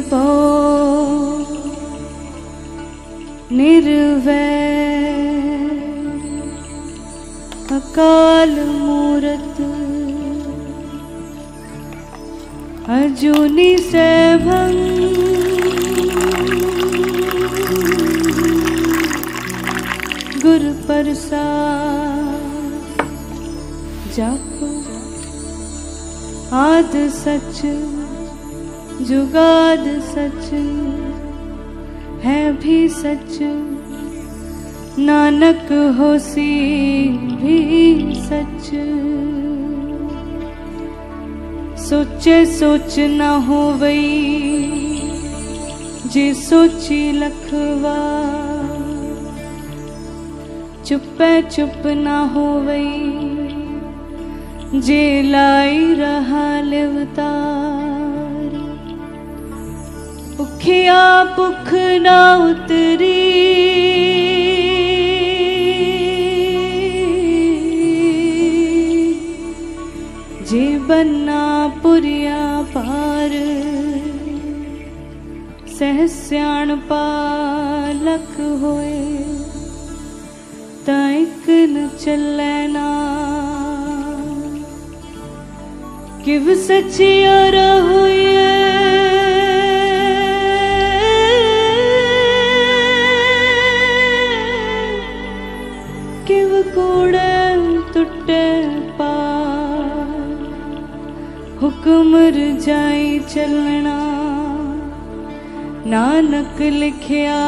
निर्भय निर्वैर अकाल मूरत अर्जुनी सैभंग गुरु प्रसाद जप आद सच जुगाद सच है भी सच नानक होसी भी सच। सोचे सोच न हो वही जे सोची लखवा चुपे चुप न हो वही जे लाई रहा लिवतार भुखिया भुख न उतरी जे बन्ना पुरिया पार सह स्याण पालक होए तैक न चलना किव सचिया रहोए किव कोड़े तुटे हुक्मर जाई चलना नानक लिखिया